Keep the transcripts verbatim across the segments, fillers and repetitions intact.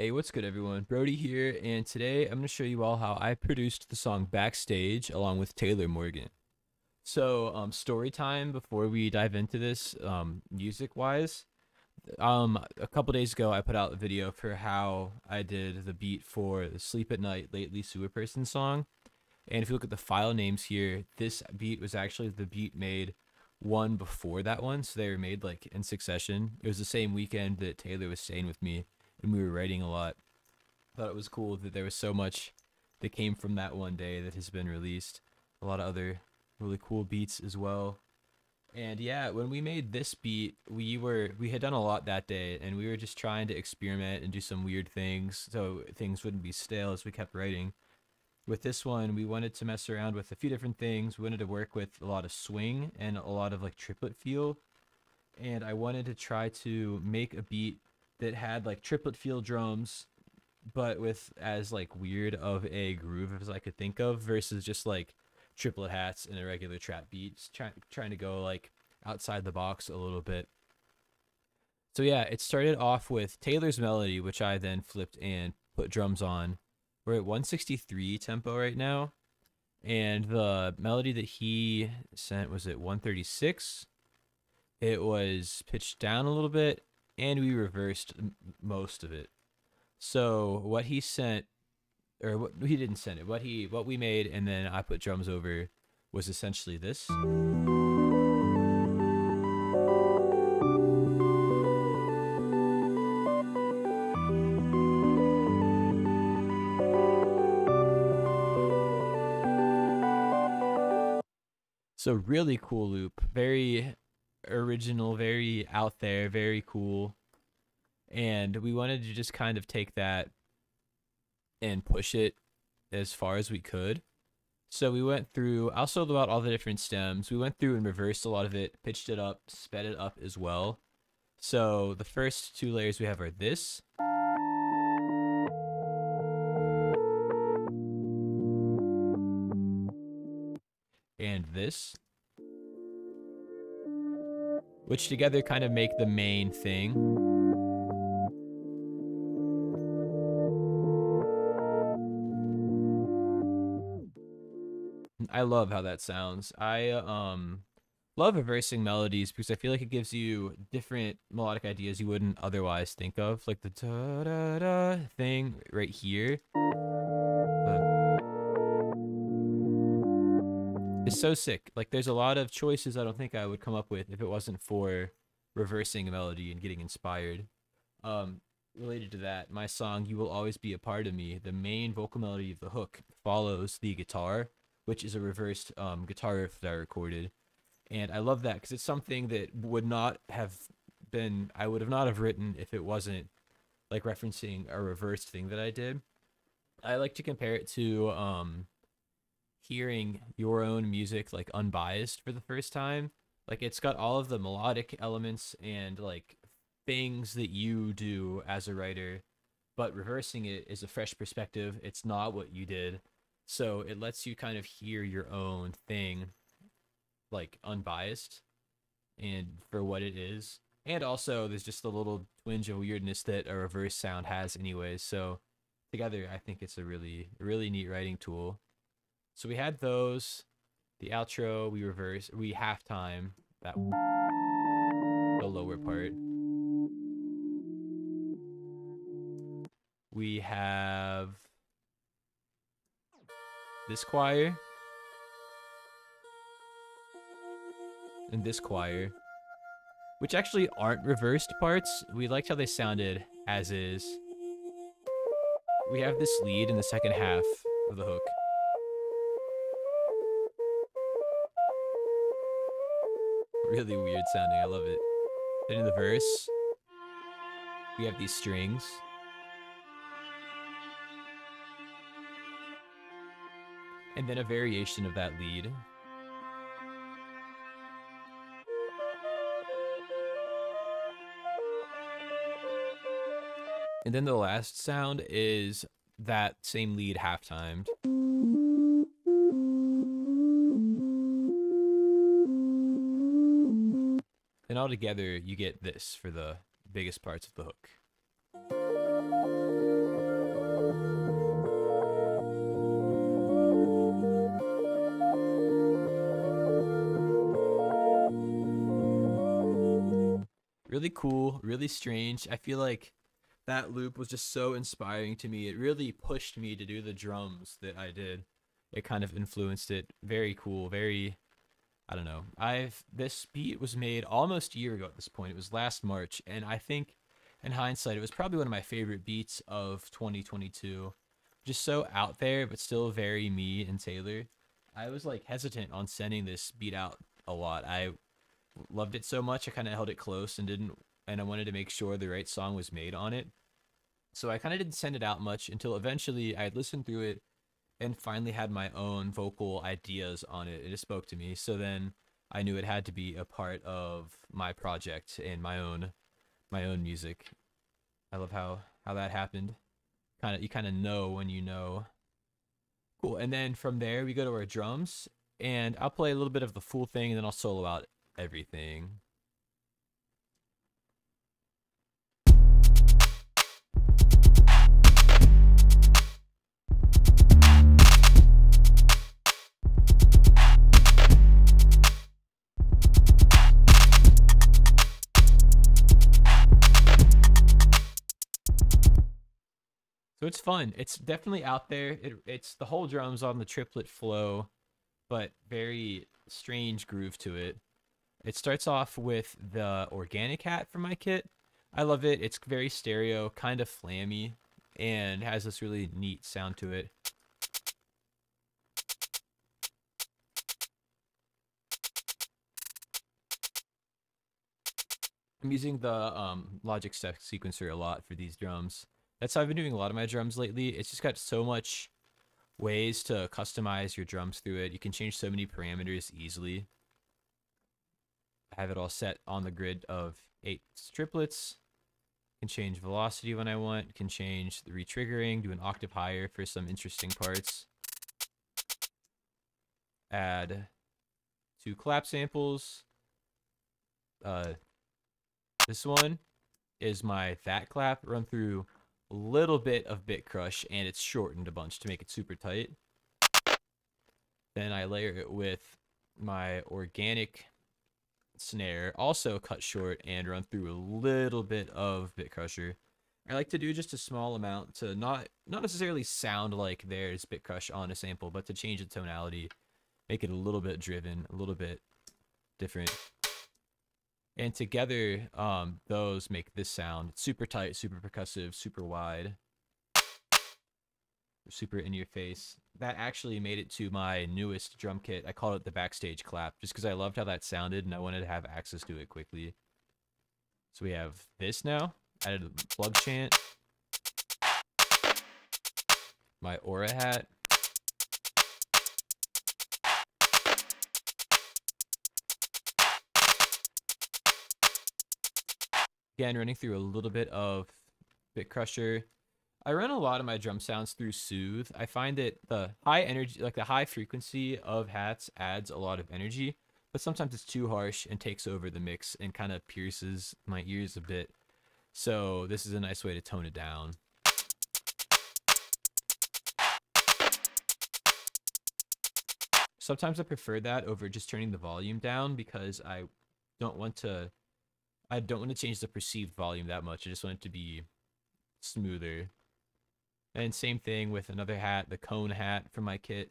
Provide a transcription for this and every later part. Hey, what's good everyone? Brody here, and today I'm going to show you all how I produced the song Backstage along with Taylor Morgan. So, um, story time before we dive into this, um, music-wise. Um, a couple days ago I put out a video for how I did the beat for the Sleep at Night Lately Sewer Person song. And if you look at the file names here, this beat was actually the beat made one before that one, so they were made like in succession. It was the same weekend that Taylor was staying with me and we were writing a lot. I thought it was cool that there was so much that came from that one day that has been released. A lot of other really cool beats as well. And yeah, when we made this beat, we were we had done a lot that day, and we were just trying to experiment and do some weird things so things wouldn't be stale as we kept writing. With this one, we wanted to mess around with a few different things. We wanted to work with a lot of swing and a lot of like triplet feel. And I wanted to try to make a beat that had like triplet feel drums, but with as like weird of a groove as I could think of, versus just like triplet hats and a regular trap beat, try, trying to go like outside the box a little bit. So yeah, it started off with Taylor's melody, which I then flipped and put drums on. We're at one sixty-three tempo right now, and the melody that he sent was at one thirty-six. It was pitched down a little bit, and we reversed most of it. So what he sent, or what he didn't send it, what he what we made and then I put drums over was essentially this. So really cool loop, very original, very out there, very cool. And we wanted to just kind of take that and push it as far as we could. So we went through, I'll show about all the different stems. We went through and reversed a lot of it, pitched it up, sped it up as well. So the first two layers we have are this. And this. Which together kind of make the main thing. I love how that sounds. I um, love reversing melodies because I feel like it gives you different melodic ideas you wouldn't otherwise think of, like the da-da-da thing right here. But it's so sick. Like, there's a lot of choices I don't think I would come up with if it wasn't for reversing a melody and getting inspired. Um, related to that, my song, You Will Always Be a Part of Me, the main vocal melody of the hook follows the guitar, which is a reversed um, guitar riff that I recorded. And I love that because it's something that would not have been, I would have not have written if it wasn't like referencing a reversed thing that I did. I like to compare it to um, hearing your own music like unbiased for the first time. Like, it's got all of the melodic elements and like things that you do as a writer, but reversing it is a fresh perspective. It's not what you did. So it lets you kind of hear your own thing, like unbiased and for what it is. And also there's just the little twinge of weirdness that a reverse sound has anyways. So together, I think it's a really, really neat writing tool. So we had those, the outro, we reverse, we halftime, that the lower part. We have this choir, and this choir, which actually aren't reversed parts. We liked how they sounded as is. We have this lead in the second half of the hook. Really weird sounding, I love it. Then in the verse, we have these strings. And then a variation of that lead. And then the last sound is that same lead half-timed. And all together, you get this for the biggest parts of the hook. really cool, really strange. I feel like that loop was just so inspiring to me. It really pushed me to do the drums that I did. It kind of influenced it. Very cool, very, I don't know. I've this beat was made almost a year ago at this point. It was last March, and I think in hindsight it was probably one of my favorite beats of twenty twenty-two. Just so out there, but still very me and Taylor. I was like hesitant on sending this beat out a lot. I loved it so much I kind of held it close and didn't and I wanted to make sure the right song was made on it. So I kind of didn't send it out much until eventually I had listened through it and finally had my own vocal ideas on it. It just spoke to me. So then I knew it had to be a part of my project and my own my own music. I love how, how that happened. Kind of you kind of know when you know. Cool. And then from there we go to our drums and I'll play a little bit of the full thing and then I'll solo out everything. So it's fun. It's definitely out there. It, it's the whole drums on the triplet flow, but very strange groove to it. It starts off with the organic hat from my kit. I love it. It's very stereo, kind of flammy, and has this really neat sound to it. I'm using the um, Logic step sequencer a lot for these drums. That's how I've been doing a lot of my drums lately. It's just got so much ways to customize your drums through it. You can change so many parameters easily. I have it all set on the grid of eight triplets. I can change velocity when I want. I can change the retriggering, do an octave higher for some interesting parts. Add two clap samples. Uh, this one is my that clap run through a little bit of Bit Crush, and it's shortened a bunch to make it super tight. Then I layer it with my organic snare, also cut short, and run through a little bit of Bit Crusher. I like to do just a small amount to not not necessarily sound like there's Bit Crush on a sample, but to change the tonality, make it a little bit driven, a little bit different. And together, um, those make this sound. It's super tight, super percussive, super wide, super in your face. That actually made it to my newest drum kit. I called it the Backstage clap just because I loved how that sounded and I wanted to have access to it quickly. So we have this now. Added a plug chant. My aura hat. Again, running through a little bit of Bit Crusher. I run a lot of my drum sounds through Soothe. I find that the high energy, like the high frequency of hats, adds a lot of energy, but sometimes it's too harsh and takes over the mix and kind of pierces my ears a bit. So this is a nice way to tone it down. Sometimes I prefer that over just turning the volume down because I don't want to I don't want to change the perceived volume that much. I just want it to be smoother. And same thing with another hat, the cone hat from my kit.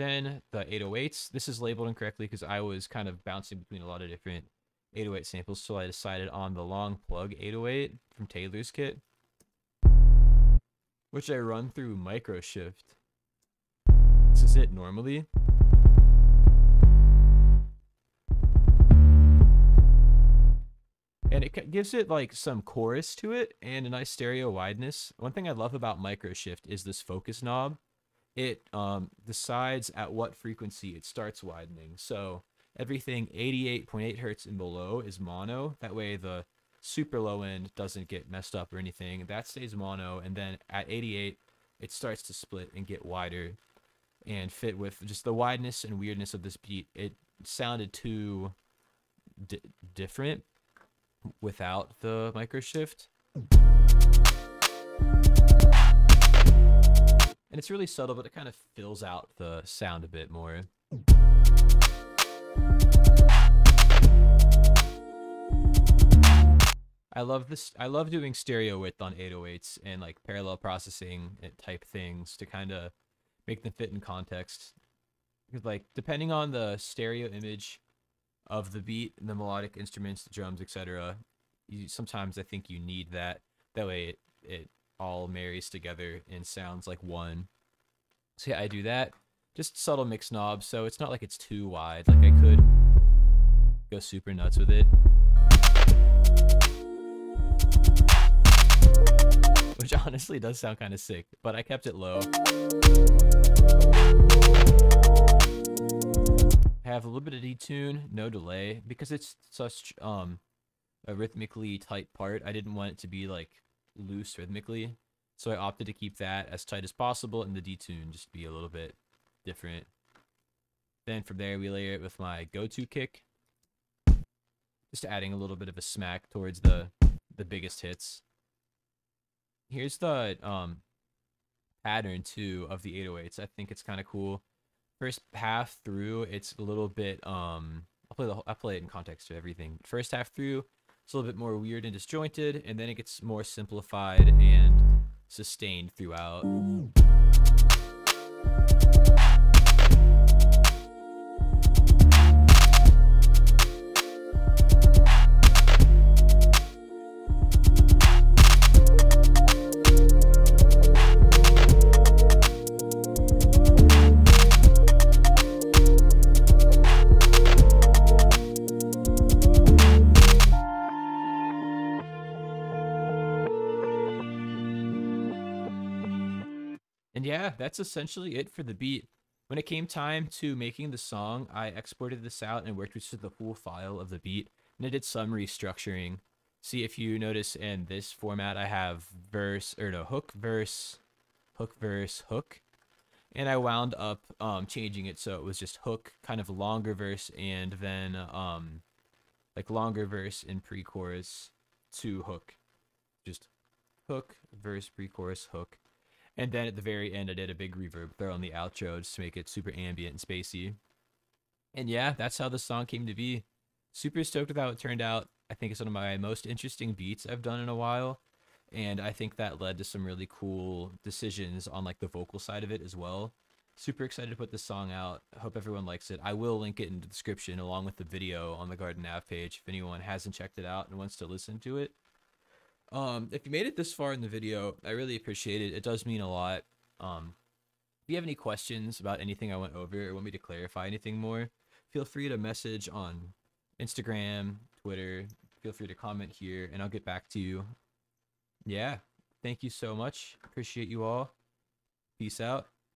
Then the eight oh eights. This is labeled incorrectly because I was kind of bouncing between a lot of different eight oh eight samples, so I decided on the long plug eight oh eight from Taylor's kit, which I run through MicroShift. This is it normally. And it gives it like some chorus to it and a nice stereo wideness. One thing I love about MicroShift is this focus knob. It um, decides at what frequency it starts widening. So everything eighty-eight point eight hertz and below is mono. That way the super low end doesn't get messed up or anything. That stays mono, and then at eighty-eight it starts to split and get wider and fit with just the wideness and weirdness of this beat. It sounded too di different without the micro shift. And it's really subtle, but it kind of fills out the sound a bit more. I love this. I love doing stereo width on eight oh eights and like parallel processing type things to kind of make them fit in context. Because like depending on the stereo image of the beat and the melodic instruments, the drums, et cetera, you sometimes I think you need that. That way it it all marries together and sounds like one. So yeah, I do that. Just subtle mix knobs, so it's not like it's too wide. Like I could go super nuts with it. Which honestly does sound kind of sick, but I kept it low. I have a little bit of detune, no delay, because it's such um a rhythmically tight part. I didn't want it to be like loose rhythmically, so I opted to keep that as tight as possible and the detune just be a little bit different. Then from there we layer it with my go-to kick, just adding a little bit of a smack towards the the biggest hits. Here's the um, pattern too of the eight oh eights. I think it's kind of cool. First half through, it's a little bit. Um, I'll play the whole, I'll play it in context of everything. First half through, it's a little bit more weird and disjointed, and then it gets more simplified and sustained throughout. Yeah, that's essentially it for the beat. When it came time to making the song, I exported this out and worked with the full file of the beat, and I did some restructuring. See, if you notice in this format, I have verse, or no, hook, verse, hook, verse, hook, and I wound up um, changing it so it was just hook, kind of longer verse, and then um, like longer verse in pre-chorus to hook, just hook, verse, pre-chorus, hook. And then at the very end, I did a big reverb throw on the outro just to make it super ambient and spacey. And yeah, that's how the song came to be. Super stoked with how it turned out. I think it's one of my most interesting beats I've done in a while. And I think that led to some really cool decisions on like the vocal side of it as well. Super excited to put this song out. I hope everyone likes it. I will link it in the description along with the video on the Garden Avenue page if anyone hasn't checked it out and wants to listen to it. Um, if you made it this far in the video, I really appreciate it. It does mean a lot. Um, if you have any questions about anything I went over or want me to clarify anything more, feel free to message on Instagram, Twitter. Feel free to comment here and I'll get back to you. Yeah. Thank you so much. Appreciate you all. Peace out.